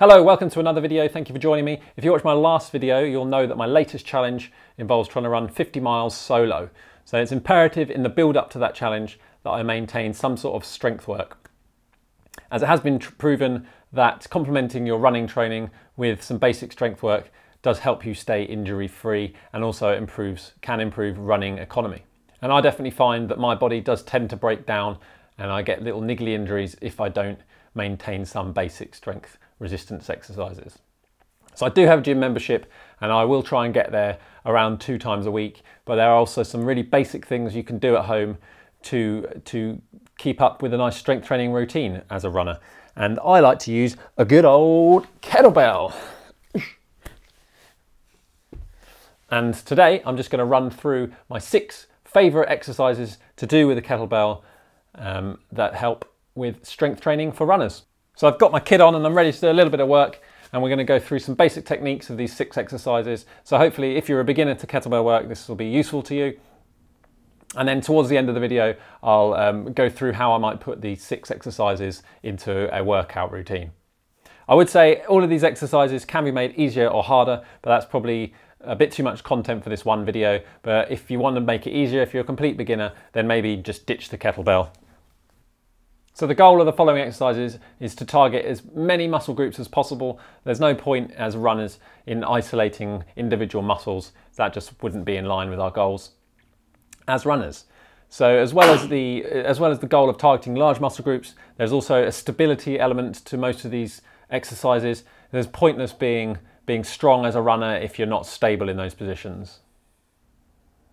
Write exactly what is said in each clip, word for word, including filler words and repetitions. Hello, welcome to another video. Thank you for joining me. If you watched my last video, you'll know that my latest challenge involves trying to run fifty miles solo. So it's imperative in the build up to that challenge that I maintain some sort of strength work, as it has been proven that complementing your running training with some basic strength work does help you stay injury free and also improves, can improve running economy. And I definitely find that my body does tend to break down and I get little niggly injuries if I don't maintain some basic strength resistance exercises. So I do have a gym membership and I will try and get there around two times a week, but there are also some really basic things you can do at home to, to keep up with a nice strength training routine as a runner. And I like to use a good old kettlebell. And today I'm just going to run through my six favourite exercises to do with a kettlebell um, that help with strength training for runners. So I've got my kit on and I'm ready to do a little bit of work, and we're going to go through some basic techniques of these six exercises. So hopefully if you're a beginner to kettlebell work, this will be useful to you. And then towards the end of the video, I'll um, go through how I might put these six exercises into a workout routine. I would say all of these exercises can be made easier or harder, but that's probably a bit too much content for this one video. But if you want to make it easier, if you're a complete beginner, then maybe just ditch the kettlebell. So the goal of the following exercises is to target as many muscle groups as possible. There's no point as runners in isolating individual muscles. That just wouldn't be in line with our goals as runners. So as well as the, as well as the goal of targeting large muscle groups, there's also a stability element to most of these exercises. There's pointless being, being strong as a runner if you're not stable in those positions.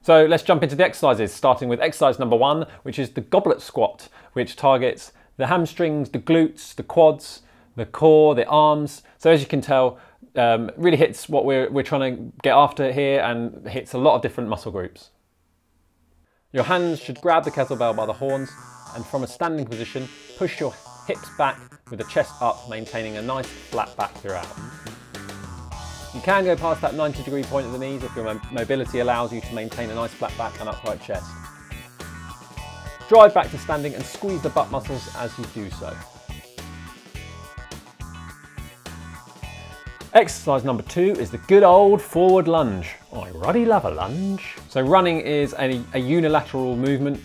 So let's jump into the exercises, starting with exercise number one, which is the goblet squat, which targets the hamstrings, the glutes, the quads, the core, the arms. So as you can tell, um, really hits what we're, we're trying to get after here and hits a lot of different muscle groups. Your hands should grab the kettlebell by the horns, and from a standing position, push your hips back with the chest up, maintaining a nice flat back throughout. You can go past that ninety degree point of the knees if your mobility allows you to maintain a nice flat back and upright chest. Drive back to standing and squeeze the butt muscles as you do so. Exercise number two is the good old forward lunge. I ruddy love a lunge. So running is a, a unilateral movement,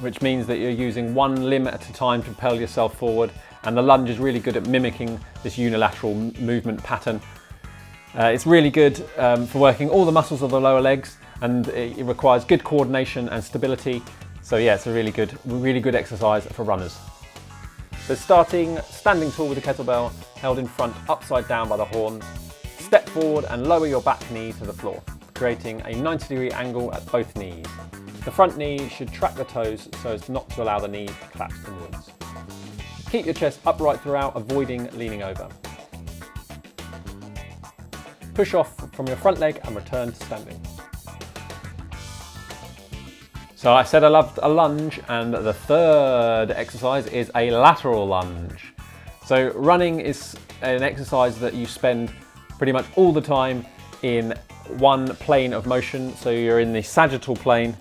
which means that you're using one limb at a time to propel yourself forward, and the lunge is really good at mimicking this unilateral movement pattern. Uh, it's really good um, for working all the muscles of the lower legs, and it, it requires good coordination and stability. So yeah, it's a really good, really good exercise for runners. So starting standing tall with the kettlebell, held in front upside down by the horns, step forward and lower your back knee to the floor, creating a ninety degree angle at both knees. The front knee should track the toes so as not to allow the knee to collapse inwards. Keep your chest upright throughout, avoiding leaning over. Push off from your front leg and return to standing. So I said I loved a lunge, and the third exercise is a lateral lunge. So running is an exercise that you spend pretty much all the time in one plane of motion. So you're in the sagittal plane,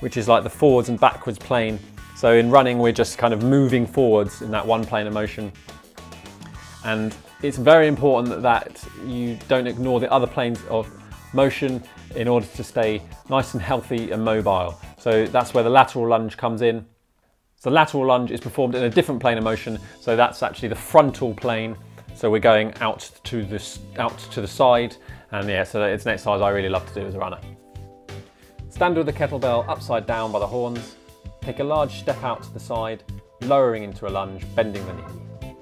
which is like the forwards and backwards plane. So in running, we're just kind of moving forwards in that one plane of motion. And it's very important that you don't ignore the other planes of motion in order to stay nice and healthy and mobile. So that's where the lateral lunge comes in. So lateral lunge is performed in a different plane of motion. So that's actually the frontal plane. So we're going out to the, out to the side. And yeah, so it's an exercise I really love to do as a runner. Stand with the kettlebell upside down by the horns. Take a large step out to the side, lowering into a lunge, bending the knee.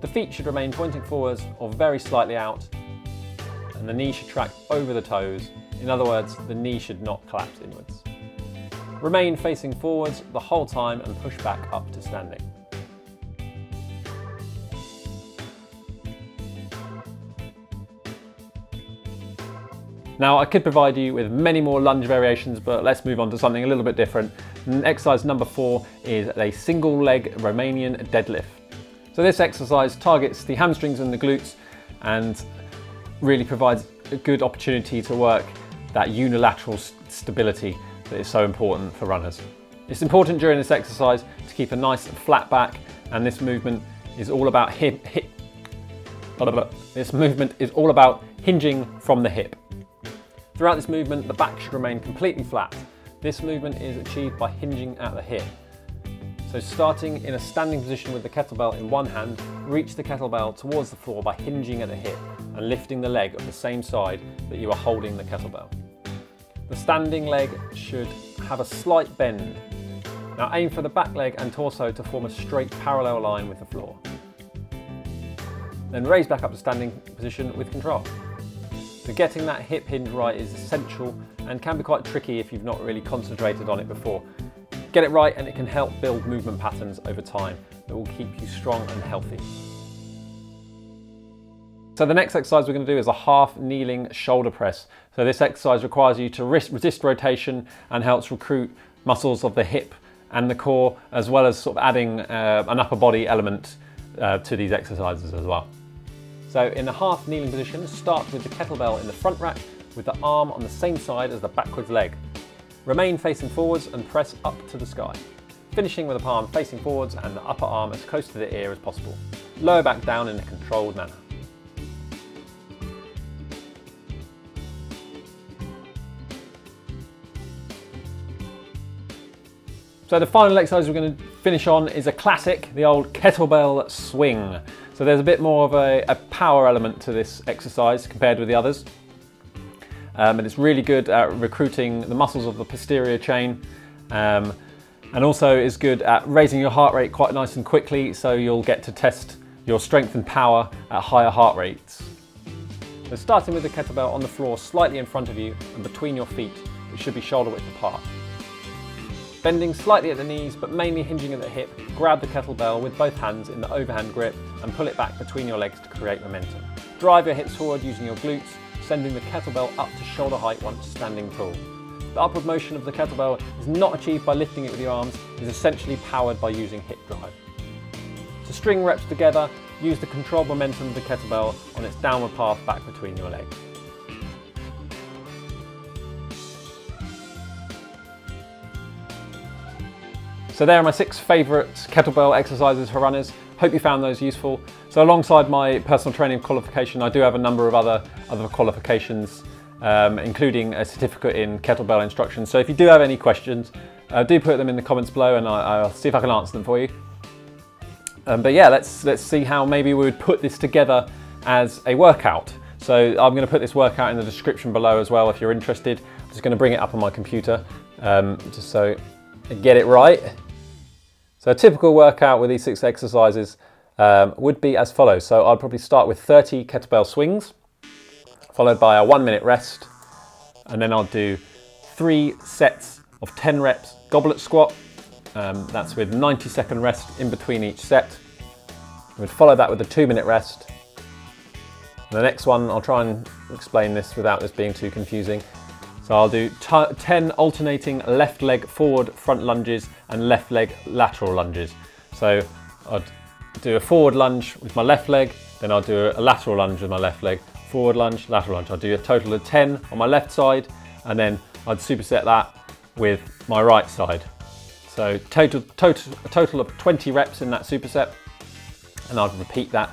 The feet should remain pointing forwards or very slightly out, and the knee should track over the toes. In other words, the knee should not collapse inwards. Remain facing forwards the whole time and push back up to standing. Now I could provide you with many more lunge variations, but let's move on to something a little bit different. And exercise number four is a single leg Romanian deadlift. So this exercise targets the hamstrings and the glutes and really provides a good opportunity to work that unilateral st stability that is so important for runners. It's important during this exercise to keep a nice flat back, and this movement is all about hip, hip, This movement is all about hinging from the hip. Throughout this movement, the back should remain completely flat. This movement is achieved by hinging at the hip. So starting in a standing position with the kettlebell in one hand, reach the kettlebell towards the floor by hinging at the hip and lifting the leg of the same side that you are holding the kettlebell. The standing leg should have a slight bend. Now aim for the back leg and torso to form a straight parallel line with the floor. Then raise back up to standing position with control. So getting that hip hinge right is essential and can be quite tricky if you've not really concentrated on it before. Get it right and it can help build movement patterns over time that will keep you strong and healthy. So the next exercise we're going to do is a half kneeling shoulder press. So this exercise requires you to resist rotation and helps recruit muscles of the hip and the core, as well as sort of adding uh, an upper body element uh, to these exercises as well. So in the half kneeling position, start with the kettlebell in the front rack with the arm on the same side as the backwards leg. Remain facing forwards and press up to the sky, finishing with the palm facing forwards and the upper arm as close to the ear as possible. Lower back down in a controlled manner. So the final exercise we're going to finish on is a classic, the old kettlebell swing. So there's a bit more of a, a power element to this exercise compared with the others. Um, and it's really good at recruiting the muscles of the posterior chain. Um, and also is good at raising your heart rate quite nice and quickly, so you'll get to test your strength and power at higher heart rates. So starting with the kettlebell on the floor slightly in front of you and between your feet, it should be shoulder width apart. Bending slightly at the knees, but mainly hinging at the hip, grab the kettlebell with both hands in the overhand grip and pull it back between your legs to create momentum. Drive your hips forward using your glutes, sending the kettlebell up to shoulder height once standing tall. The upward motion of the kettlebell is not achieved by lifting it with your arms, it is essentially powered by using hip drive. To string reps together, use the controlled momentum of the kettlebell on its downward path back between your legs. So there are my six favourite kettlebell exercises for runners. Hope you found those useful. So alongside my personal training qualification, I do have a number of other, other qualifications, um, including a certificate in kettlebell instruction. So if you do have any questions, uh, do put them in the comments below and I, I'll see if I can answer them for you. Um, but yeah, let's, let's see how maybe we would put this together as a workout. So I'm gonna put this workout in the description below as well if you're interested. I'm just gonna bring it up on my computer um, just so I get it right. So a typical workout with these six exercises um, would be as follows. So I'd probably start with thirty kettlebell swings, followed by a one minute rest. And then I'll do three sets of ten reps goblet squat. Um, that's with ninety second rest in between each set. We'd follow that with a two minute rest. And the next one, I'll try and explain this without this being too confusing. So I'll do ten alternating left leg forward front lunges and left leg lateral lunges. So I'd do a forward lunge with my left leg, then I'll do a lateral lunge with my left leg, forward lunge, lateral lunge. I'll do a total of ten on my left side, and then I'd superset that with my right side. So total, total, a total of twenty reps in that superset, and I'd repeat that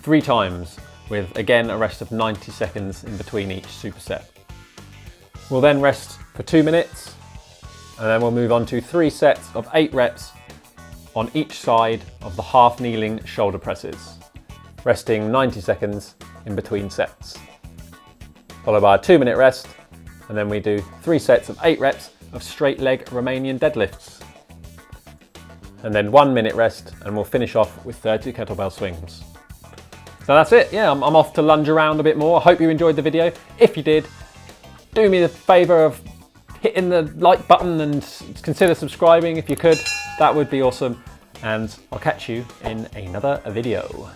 three times with, again, a rest of ninety seconds in between each superset. We'll then rest for two minutes and then we'll move on to three sets of eight reps on each side of the half kneeling shoulder presses, resting ninety seconds in between sets. Followed by a two minute rest and then we do three sets of eight reps of straight leg Romanian deadlifts. And then one minute rest and we'll finish off with thirty kettlebell swings. So that's it, yeah, I'm, I'm off to lunge around a bit more. I hope you enjoyed the video. If you did, do me the favour of hitting the like button and consider subscribing if you could. That would be awesome. And I'll catch you in another video.